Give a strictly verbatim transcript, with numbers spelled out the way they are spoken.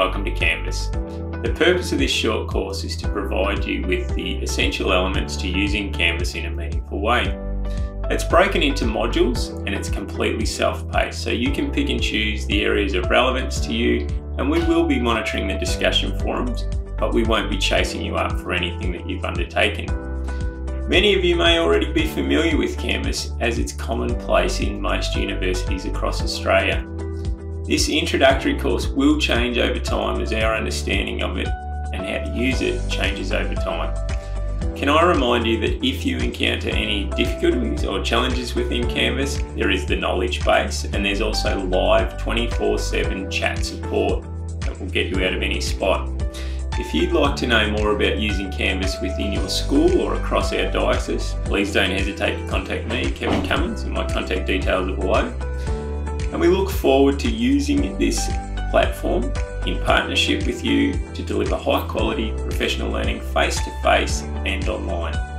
welcome to Canvas. The purpose of this short course is to provide you with the essential elements to using Canvas in a meaningful way. It's broken into modules and it's completely self-paced, so you can pick and choose the areas of relevance to you, and we will be monitoring the discussion forums, but we won't be chasing you up for anything that you've undertaken. Many of you may already be familiar with Canvas, as it's commonplace in most universities across Australia. This introductory course will change over time as our understanding of it and how to use it changes over time. Can I remind you that if you encounter any difficulties or challenges within Canvas, there is the knowledge base, and there's also live twenty-four seven chat support that will get you out of any spot. If you'd like to know more about using Canvas within your school or across our diocese, please don't hesitate to contact me, Kevin Cummins, and my contact details are below. And we look forward to using this platform in partnership with you to deliver high quality professional learning face to face and online.